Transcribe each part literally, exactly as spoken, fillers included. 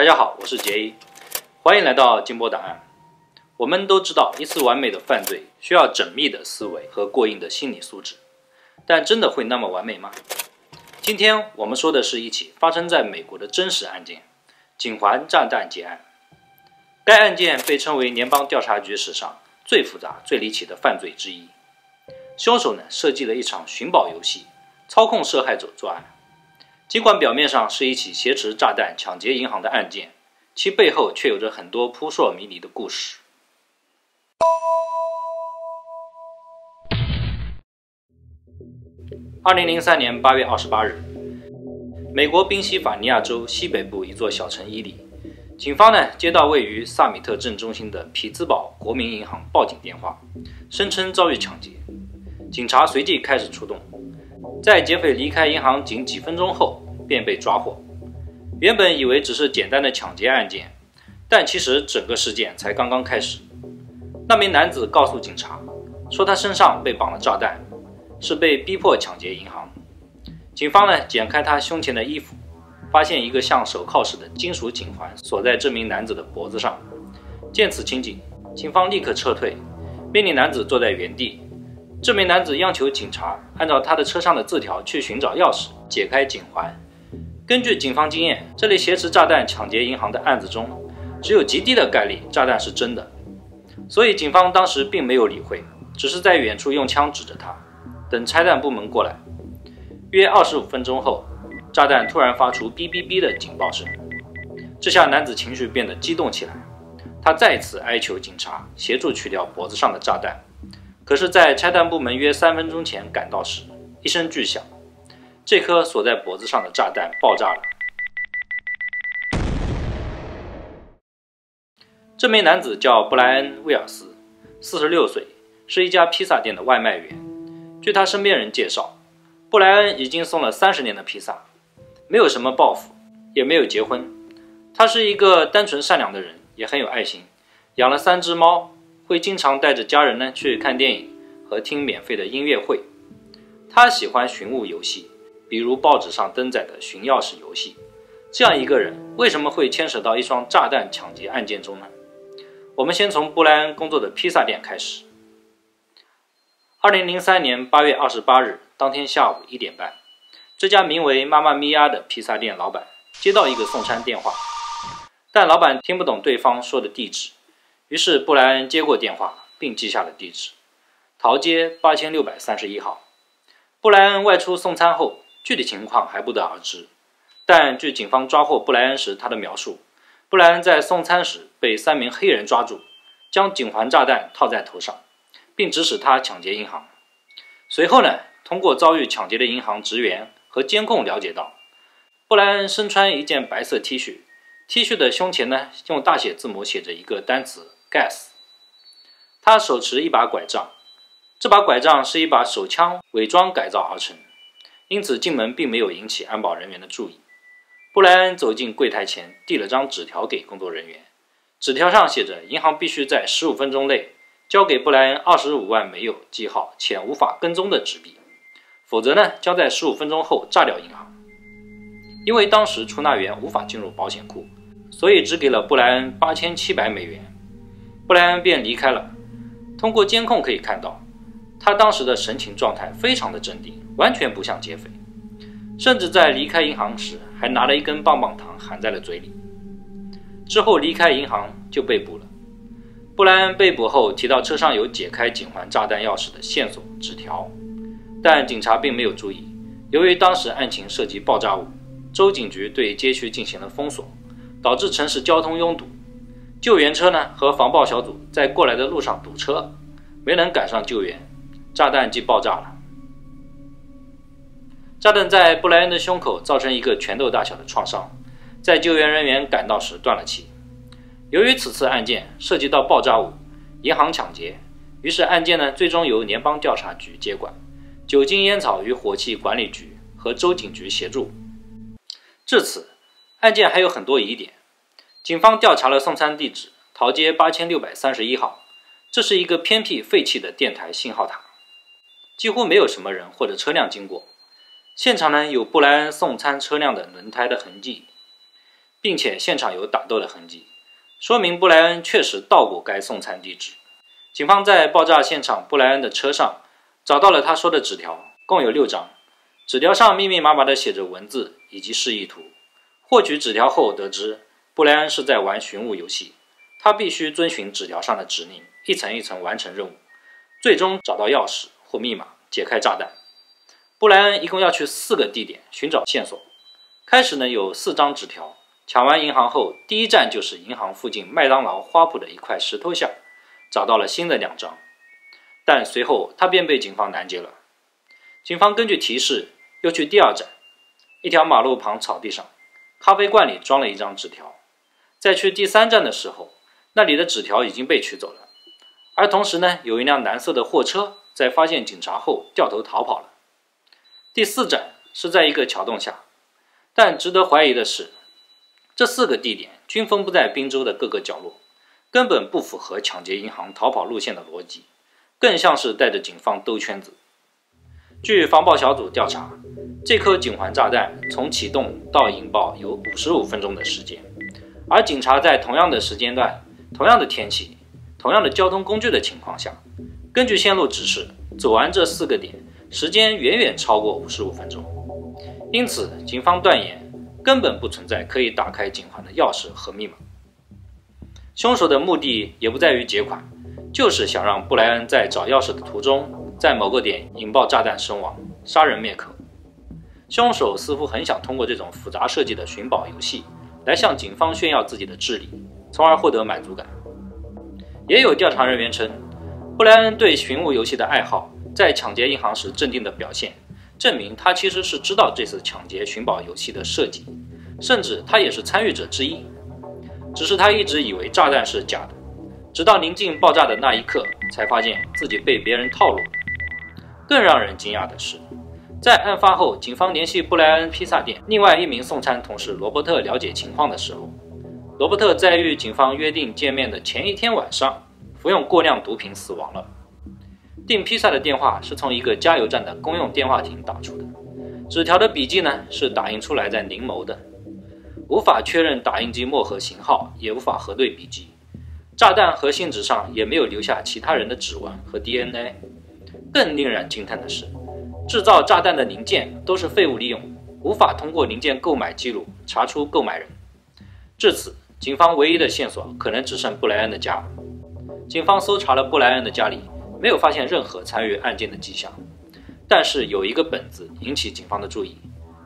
大家好，我是杰一，欢迎来到金波档案。我们都知道，一次完美的犯罪需要缜密的思维和过硬的心理素质，但真的会那么完美吗？今天我们说的是一起发生在美国的真实案件——锦环炸弹劫案。该案件被称为联邦调查局史上最复杂、最离奇的犯罪之一。凶手呢，设计了一场寻宝游戏，操控受害者作案。尽管表面上是一起挟持炸弹抢劫银行的案件，其背后却有着很多扑朔迷离的故事。二零零三年八月二十八日，美国宾夕法尼亚州西北部一座小城伊利，警方呢接到位于萨米特镇中心的匹兹堡国民银行报警电话，声称遭遇抢劫。警察随即开始出动。在劫匪离开银行仅几分钟后便被抓获。原本以为只是简单的抢劫案件，但其实整个事件才刚刚开始。那名男子告诉警察，说他身上被绑了炸弹，是被逼迫抢劫银行。警方呢剪开他胸前的衣服，发现一个像手铐似的金属颈环锁在这名男子的脖子上。见此情景，警方立刻撤退，命令男子坐在原地。这名男子央求警察按照他的车上的字条去寻找钥匙，解开警环。根据警方经验，这类挟持炸弹抢劫银行的案子中，只有极低的概率炸弹是真的，所以警方当时并没有理会，只是在远处用枪指着他，等拆弹部门过来。约二十五分钟后，炸弹突然发出哔哔哔的警报声，这下男子情绪变得激动起来，他再次哀求警察协助取掉脖子上的炸弹。可是，在拆弹部门约三分钟前赶到时，一声巨响，这颗锁在脖子上的炸弹爆炸了。这名男子叫布莱恩·威尔斯，四十六岁，是一家披萨店的外卖员。据他身边人介绍，布莱恩已经送了三十年的披萨，没有什么抱负，也没有结婚。他是一个单纯善良的人，也很有爱心，养了三只猫。会经常带着家人呢去看电影和听免费的音乐会。他喜欢寻物游戏，比如报纸上登载的寻钥匙游戏。这样一个人为什么会牵扯到一桩炸弹抢劫案件中呢？我们先从布莱恩工作的披萨店开始。二零零三年八月二十八日当天下午一点半，这家名为妈妈咪呀的披萨店老板接到一个送餐电话，但老板听不懂对方说的地址。于是布莱恩接过电话，并记下了地址：桃街八千六百三十一号。布莱恩外出送餐后，具体情况还不得而知。但据警方抓获布莱恩时他的描述，布莱恩在送餐时被三名黑人抓住，将警环炸弹套在头上，并指使他抢劫银行。随后呢，通过遭遇抢劫的银行职员和监控了解到，布莱恩身穿一件白色 T 恤 ，T 恤的胸前呢用大写字母写着一个单词。Gas。 他手持一把拐杖，这把拐杖是一把手枪伪装改造而成，因此进门并没有引起安保人员的注意。布莱恩走进柜台前，递了张纸条给工作人员，纸条上写着银行必须在十五分钟内交给布莱恩二十五万没有记号且无法跟踪的纸币，否则呢将在十五分钟后炸掉银行。因为当时出纳员无法进入保险库，所以只给了布莱恩八千七百美元。布莱恩便离开了。通过监控可以看到，他当时的神情状态非常的镇定，完全不像劫匪，甚至在离开银行时还拿了一根棒棒糖含在了嘴里。之后离开银行就被捕了。布莱恩被捕后提到车上有解开警环炸弹钥匙的线索纸条，但警察并没有注意。由于当时案情涉及爆炸物，州警局对街区进行了封锁，导致城市交通拥堵。救援车呢和防爆小组在过来的路上堵车，没能赶上救援，炸弹即爆炸了。炸弹在布莱恩的胸口造成一个拳头大小的创伤，在救援人员赶到时断了气。由于此次案件涉及到爆炸物、银行抢劫，于是案件呢最终由联邦调查局接管，酒精烟草与火器管理局和州警局协助。至此，案件还有很多疑点。警方调查了送餐地址桃街八千六百三十一号，这是一个偏僻废弃的电台信号塔，几乎没有什么人或者车辆经过。现场呢有布莱恩送餐车辆的轮胎的痕迹。并且现场有打斗的痕迹，说明布莱恩确实到过该送餐地址。警方在爆炸现场布莱恩的车上找到了他说的纸条，共有六张，纸条上密密麻麻地写着文字以及示意图。获取纸条后得知，布莱恩是在玩寻物游戏，他必须遵循纸条上的指令，一层一层完成任务，最终找到钥匙或密码，解开炸弹。布莱恩一共要去四个地点寻找线索。开始呢有四张纸条，抢完银行后，第一站就是银行附近麦当劳花圃的一块石头下，找到了新的两张，但随后他便被警方拦截了。警方根据提示又去第二站，一条马路旁草地上，咖啡罐里装了一张纸条。在去第三站的时候，那里的纸条已经被取走了，而同时呢，有一辆蓝色的货车在发现警察后掉头逃跑了。第四站是在一个桥洞下，但值得怀疑的是，这四个地点均分布在宾州的各个角落，根本不符合抢劫银行逃跑路线的逻辑，更像是带着警方兜圈子。据防爆小组调查，这颗警环炸弹从启动到引爆有五十五分钟的时间，而警察在同样的时间段、同样的天气、同样的交通工具的情况下，根据线路指示走完这四个点时间远远超过五十五分钟，因此警方断言根本不存在可以打开警环的钥匙和密码。凶手的目的也不在于劫款，就是想让布莱恩在找钥匙的途中在某个点引爆炸弹身亡，杀人灭口。凶手似乎很想通过这种复杂设计的寻宝游戏来向警方炫耀自己的智力，从而获得满足感。也有调查人员称，布莱恩对寻物游戏的爱好在抢劫银行时镇定的表现，证明他其实是知道这次抢劫寻宝游戏的设计，甚至他也是参与者之一，只是他一直以为炸弹是假的，直到临近爆炸的那一刻才发现自己被别人套路。更让人惊讶的是，在案发后警方联系布莱恩披萨店另外一名送餐同事罗伯特了解情况的时候，罗伯特在与警方约定见面的前一天晚上服用过量毒品死亡了。订披萨的电话是从一个加油站的公用电话亭打出的，纸条的笔记呢是打印出来在临摹的，无法确认打印机墨盒型号，也无法核对笔记，炸弹和信纸上也没有留下其他人的指纹和 D N A。更令人惊叹的是，制造炸弹的零件都是废物利用，无法通过零件购买记录查出购买人。至此，警方唯一的线索可能只剩布莱恩的家。警方搜查了布莱恩的家里，没有发现任何参与案件的迹象，但是有一个本子引起警方的注意。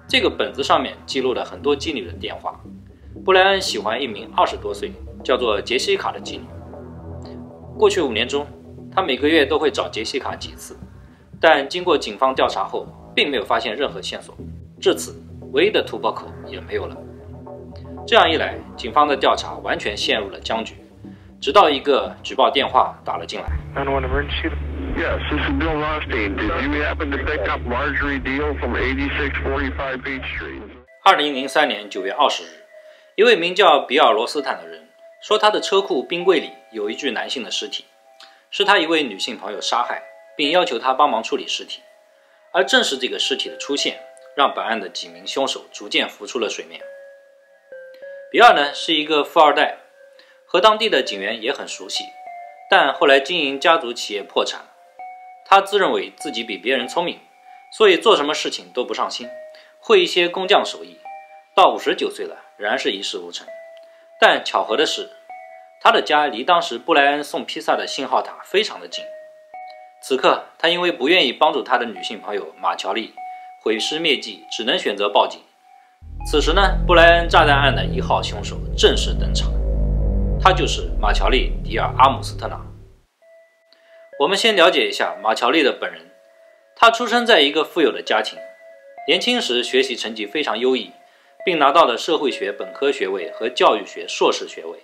这个本子上面记录了很多妓女的电话。布莱恩喜欢一名二十多岁叫做杰西卡的妓女，过去五年中他每个月都会找杰西卡几次，但经过警方调查后并没有发现任何线索，至此唯一的突破口也没有了。这样一来，警方的调查完全陷入了僵局，直到一个举报电话打了进来。二零零三年九月二十日，一位名叫比尔·罗斯坦的人说，他的车库冰柜里有一具男性的尸体，是他一位女性朋友杀害，并要求他帮忙处理尸体。而正是这个尸体的出现，让本案的几名凶手逐渐浮出了水面。比尔呢是一个富二代，和当地的警员也很熟悉，但后来经营家族企业破产。他自认为自己比别人聪明，所以做什么事情都不上心，会一些工匠手艺，到五十九岁了仍然是一事无成。但巧合的是，他的家离当时布莱恩送披萨的信号塔非常的近。此刻他因为不愿意帮助他的女性朋友马乔丽毁尸灭迹，只能选择报警。此时呢，布莱恩炸弹案的一号凶手正式登场，他就是马乔丽·迪尔·阿姆斯特纳。我们先了解一下马乔丽的本人。她出生在一个富有的家庭，年轻时学习成绩非常优异，并拿到了社会学本科学位和教育学硕士学位，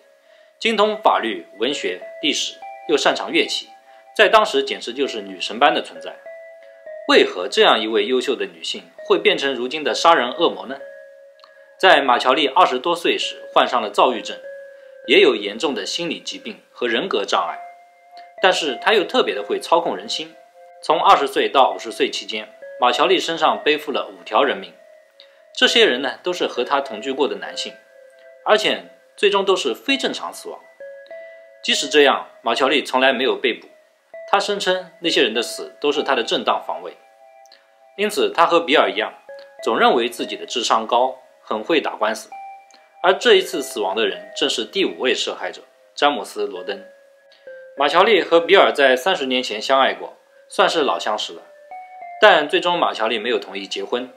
精通法律、文学、历史，又擅长乐器，在当时简直就是女神般的存在。为何这样一位优秀的女性会变成如今的杀人恶魔呢？在马乔丽二十多岁时患上了躁郁症，也有严重的心理疾病和人格障碍，但是他又特别的会操控人心。从二十岁到五十岁期间，马乔丽身上背负了五条人命，这些人呢都是和他同居过的男性，而且最终都是非正常死亡。即使这样，马乔丽从来没有被捕。他声称那些人的死都是他的正当防卫，因此他和比尔一样，总认为自己的智商高，很会打官司。而这一次死亡的人正是第五位受害者詹姆斯·罗登。马乔丽和比尔在三十年前相爱过，算是老相识了。但最终马乔丽没有同意结婚。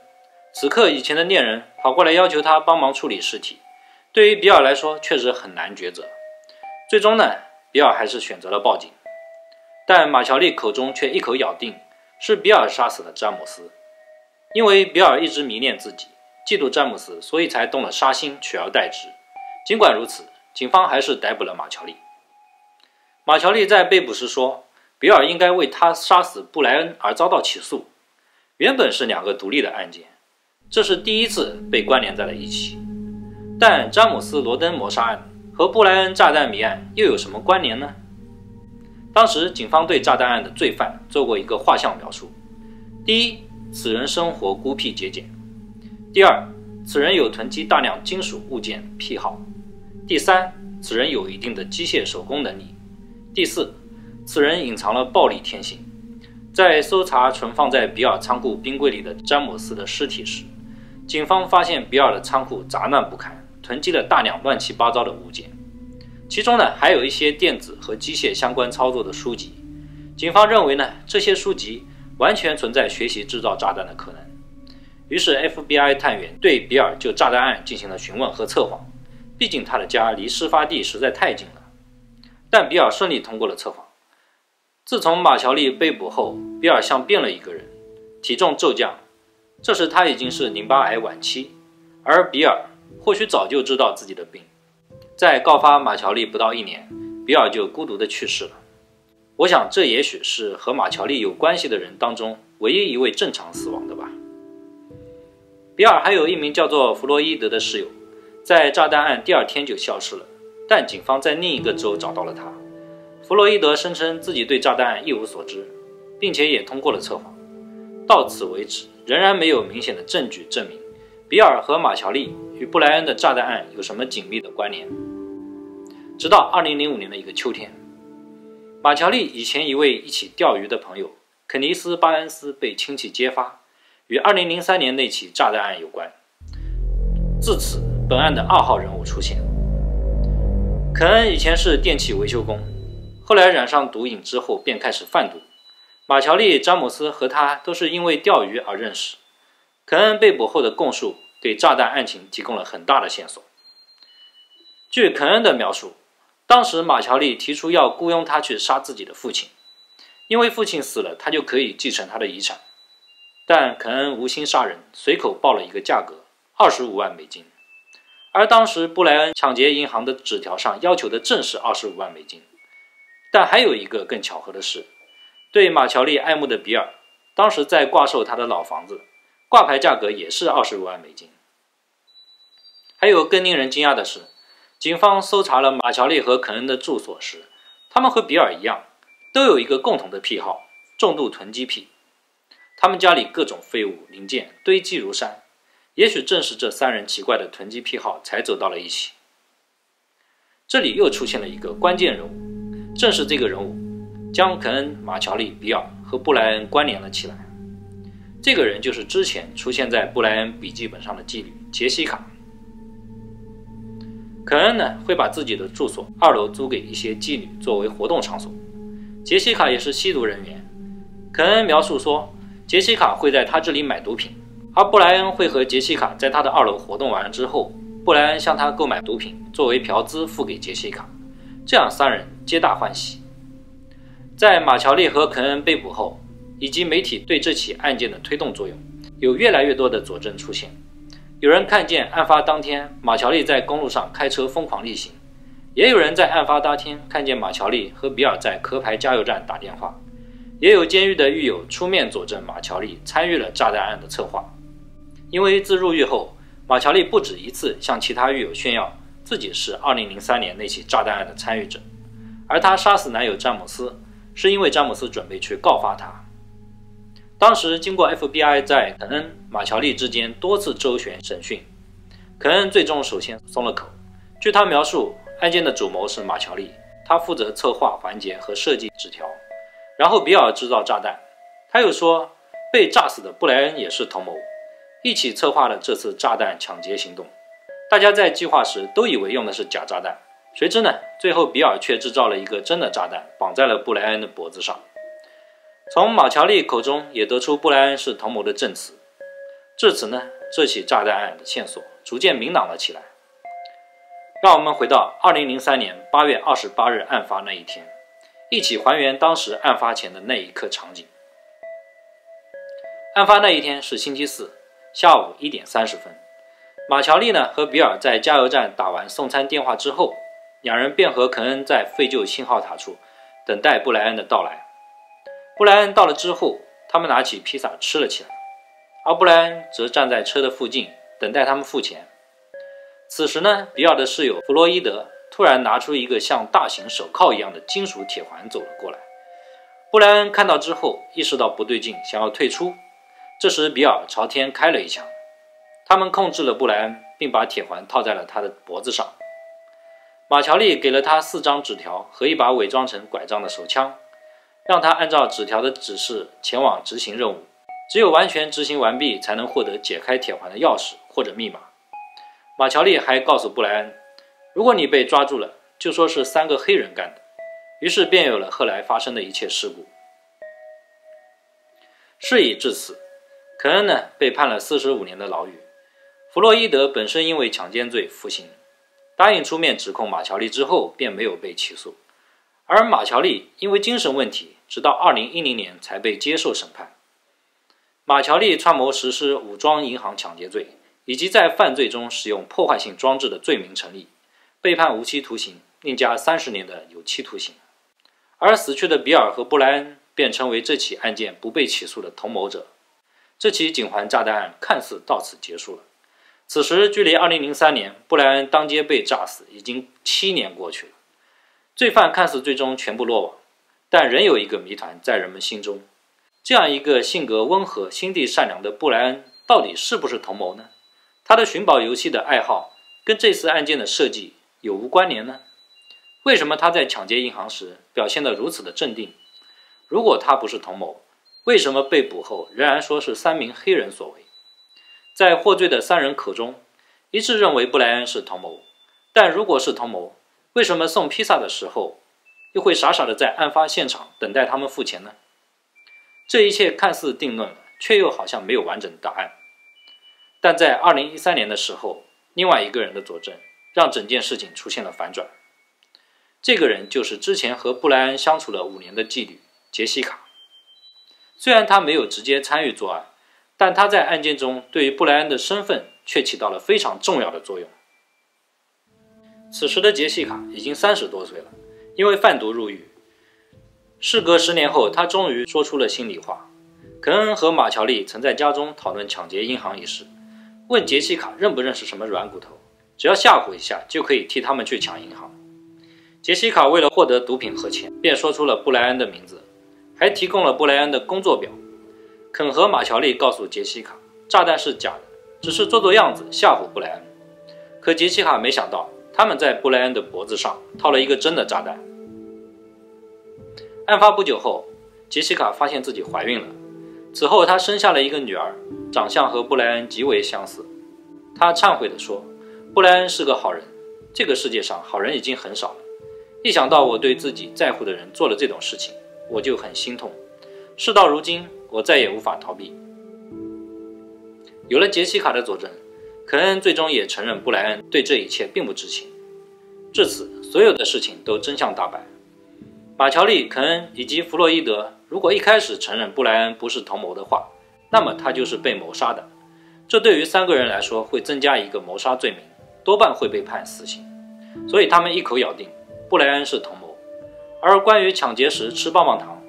此刻，以前的恋人跑过来要求他帮忙处理尸体，对于比尔来说确实很难抉择。最终呢，比尔还是选择了报警。但马乔丽口中却一口咬定是比尔杀死了詹姆斯，因为比尔一直迷恋自己，嫉妒詹姆斯，所以才动了杀心，取而代之。尽管如此，警方还是逮捕了马乔丽。马乔丽在被捕时说，比尔应该为他杀死布莱恩而遭到起诉。原本是两个独立的案件，这是第一次被关联在了一起。但詹姆斯·罗登谋杀案和布莱恩炸弹谜案又有什么关联呢？当时警方对炸弹案的罪犯做过一个画像描述：第一，此人生活孤僻节俭；第二，此人有囤积大量金属物件癖好；第三，此人有一定的机械手工能力；第四，此人隐藏了暴力天性。在搜查存放在比尔仓库冰柜里的詹姆斯的尸体时，警方发现比尔的仓库杂乱不堪，囤积了大量乱七八糟的物件。其中呢，还有一些电子和机械相关操作的书籍。警方认为呢，这些书籍完全存在学习制造炸弹的可能。于是 F B I 探员对比尔就炸弹案进行了询问和测谎，毕竟他的家离事发地实在太近了。但比尔顺利通过了测谎。自从马乔丽被捕后，比尔像变了一个人，体重骤降。这时他已经是淋巴癌晚期，而比尔或许早就知道自己的病。在告发马乔丽不到一年，比尔就孤独地去世了。我想这也许是和马乔丽有关系的人当中唯一一位正常死亡的吧。比尔还有一名叫做弗洛伊德的室友，在炸弹案第二天就消失了，但警方在另一个州找到了他。弗洛伊德声称自己对炸弹案一无所知，并且也通过了测谎。到此为止，仍然没有明显的证据证明比尔和马乔丽与布莱恩的炸弹案有什么紧密的关联。直到二零零五年的一个秋天，马乔丽以前一位一起钓鱼的朋友肯尼斯·巴恩斯被亲戚揭发与二零零三年那起炸弹案有关。自此，本案的二号人物出现。肯恩以前是电器维修工，后来染上毒瘾之后便开始贩毒。马乔丽、詹姆斯和他都是因为钓鱼而认识。肯恩被捕后的供述对炸弹案情提供了很大的线索。据肯恩的描述，当时马乔丽提出要雇佣他去杀自己的父亲，因为父亲死了，他就可以继承他的遗产。但肯恩无心杀人，随口报了一个价格二十五万美金，而当时布莱恩抢劫银行的纸条上要求的正是二十五万美金。但还有一个更巧合的是，对马乔丽爱慕的比尔，当时在挂售他的老房子，挂牌价格也是二十五万美金。还有更令人惊讶的是，警方搜查了马乔丽和肯恩的住所时，他们和比尔一样，都有一个共同的癖好——重度囤积癖。他们家里各种废物零件堆积如山，也许正是这三人奇怪的囤积癖好才走到了一起。这里又出现了一个关键人物，正是这个人物将肯恩、马乔丽、比尔和布莱恩关联了起来。这个人就是之前出现在布莱恩笔记本上的妓女杰西卡。肯恩呢，会把自己的住所二楼租给一些妓女作为活动场所。杰西卡也是吸毒人员。肯恩描述说，杰西卡会在他这里买毒品，而布莱恩会和杰西卡在他的二楼活动完之后，布莱恩向他购买毒品作为嫖资付给杰西卡，这样三人皆大欢喜。在马乔丽和肯恩被捕后，以及媒体对这起案件的推动作用，有越来越多的佐证出现。有人看见案发当天马乔丽在公路上开车疯狂逆行，也有人在案发当天看见马乔丽和比尔在壳牌加油站打电话，也有监狱的狱友出面佐证马乔丽参与了炸弹案的策划。因为自入狱后，马乔丽不止一次向其他狱友炫耀自己是二零零三年那起炸弹案的参与者，而她杀死男友詹姆斯是因为詹姆斯准备去告发她。当时经过 F B I 在肯恩、马乔丽之间多次周旋审讯，肯恩最终首先松了口，据他描述，案件的主谋是马乔利，他负责策划环节和设计纸条，然后比尔制造炸弹。他又说，被炸死的布莱恩也是同谋，一起策划了这次炸弹抢劫行动。大家在计划时都以为用的是假炸弹，谁知呢，最后比尔却制造了一个真的炸弹，绑在了布莱恩的脖子上。从马乔利口中也得出布莱恩是同谋的证词。至此呢，这起炸弹案的线索逐渐明朗了起来。让我们回到二零零三年八月二十八日案发那一天，一起还原当时案发前的那一刻场景。案发那一天是星期四，下午一点三十分。马乔利呢和比尔在加油站打完送餐电话之后，两人便和肯恩在废旧信号塔处等待布莱恩的到来。布莱恩到了之后，他们拿起披萨吃了起来，而布莱恩则站在车的附近等待他们付钱。此时呢，比尔的室友弗洛伊德突然拿出一个像大型手铐一样的金属铁环走了过来。布莱恩看到之后意识到不对劲，想要退出。这时比尔朝天开了一枪，他们控制了布莱恩，并把铁环套在了他的脖子上。马乔利给了他四张纸条和一把伪装成拐杖的手枪，让他按照纸条的指示前往执行任务，只有完全执行完毕才能获得解开铁环的钥匙或者密码。马乔利还告诉布莱恩，如果你被抓住了，就说是三个黑人干的。于是便有了后来发生的一切事故。事已至此，肯恩呢被判了四十五年的牢狱。弗洛伊德本身因为强奸罪服刑，答应出面指控马乔利之后便没有被起诉，而马乔利因为精神问题，直到二零一零年才被接受审判。马乔利串谋实施武装银行抢劫罪，以及在犯罪中使用破坏性装置的罪名成立，被判无期徒刑，另加三十年的有期徒刑。而死去的比尔和布莱恩便成为这起案件不被起诉的同谋者。这起警环炸弹案看似到此结束了。此时距离二零零三年布莱恩当街被炸死已经七年过去了。罪犯看似最终全部落网，但仍有一个谜团在人们心中。这样一个性格温和、心地善良的布莱恩到底是不是同谋呢？他的寻宝游戏的爱好跟这次案件的设计有无关联呢？为什么他在抢劫银行时表现得如此的镇定？如果他不是同谋，为什么被捕后仍然说是三名黑人所为？在获罪的三人口中，一致认为布莱恩是同谋，但如果是同谋，为什么送披萨的时候又会傻傻的在案发现场等待他们付钱呢？这一切看似定论了，却又好像没有完整的答案。但在二零一三年的时候，另外一个人的佐证让整件事情出现了反转。这个人就是之前和布莱恩相处了五年的妓女杰西卡。虽然她没有直接参与作案，但她在案件中对于布莱恩的身份却起到了非常重要的作用。此时的杰西卡已经三十多岁了，因为贩毒入狱。事隔十年后，她终于说出了心里话。肯恩和马乔利曾在家中讨论抢劫银行一事，问杰西卡认不认识什么软骨头，只要吓唬一下就可以替他们去抢银行。杰西卡为了获得毒品和钱，便说出了布莱恩的名字，还提供了布莱恩的工作表。肯和马乔利告诉杰西卡，炸弹是假的，只是做做样子吓唬布莱恩。可杰西卡没想到，他们在布莱恩的脖子上套了一个真的炸弹。案发不久后，杰西卡发现自己怀孕了，此后她生下了一个女儿，长相和布莱恩极为相似。她忏悔地说，布莱恩是个好人，这个世界上好人已经很少了，一想到我对自己在乎的人做了这种事情，我就很心痛，事到如今我再也无法逃避。有了杰西卡的佐证，肯恩最终也承认布莱恩对这一切并不知情。至此，所有的事情都真相大白。马乔利、肯恩以及弗洛伊德如果一开始承认布莱恩不是同谋的话，那么他就是被谋杀的。这对于三个人来说会增加一个谋杀罪名，多半会被判死刑。所以他们一口咬定布莱恩是同谋。而关于抢劫时吃棒棒糖，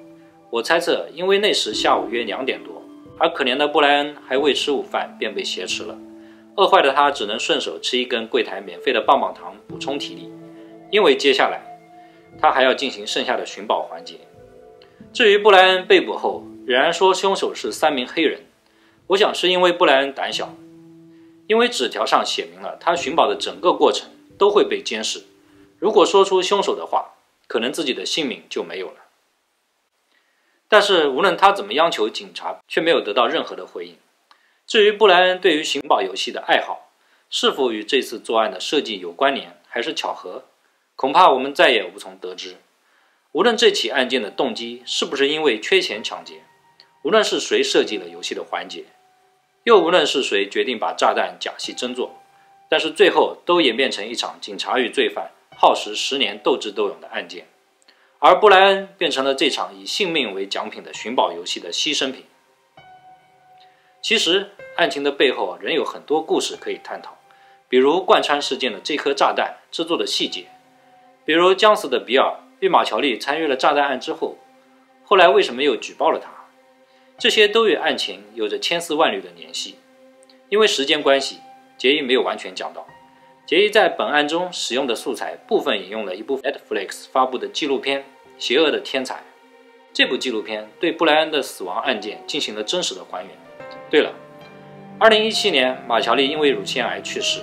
我猜测因为那时下午约两点多，而可怜的布莱恩还未吃午饭便被挟持了，饿坏的他只能顺手吃一根柜台免费的棒棒糖补充体力，因为接下来他还要进行剩下的寻宝环节。至于布莱恩被捕后仍然说凶手是三名黑人，我想是因为布莱恩胆小，因为纸条上写明了他寻宝的整个过程，都会被监视。如果说出凶手的话，可能自己的性命就没有了。但是无论他怎么央求警察，却没有得到任何的回应。至于布莱恩对于寻宝游戏的爱好，是否与这次作案的设计有关联，还是巧合，恐怕我们再也无从得知。无论这起案件的动机是不是因为缺钱抢劫，无论是谁设计了游戏的环节，又无论是谁决定把炸弹假戏真做，但是最后都演变成一场警察与罪犯耗时十年斗智斗勇的案件，而布莱恩变成了这场以性命为奖品的寻宝游戏的牺牲品。其实案情的背后仍有很多故事可以探讨，比如贯穿事件的这颗炸弹制作的细节，比如将死的比尔与马乔丽参与了炸弹案之后，后来为什么又举报了他？这些都与案情有着千丝万缕的联系。因为时间关系，杰伊没有完全讲到。杰伊在本案中使用的素材部分引用了一部 Netflix 发布的纪录片《邪恶的天才》。这部纪录片对布莱恩的死亡案件进行了真实的还原。对了，二零一七年马乔丽因为乳腺癌去世，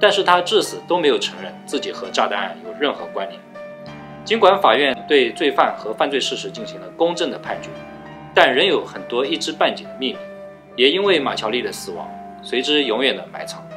但是他至死都没有承认自己和炸弹案有任何关联。尽管法院对罪犯和犯罪事实进行了公正的判决，但仍有很多一知半解的秘密，也因为马乔丽的死亡，随之永远的埋藏。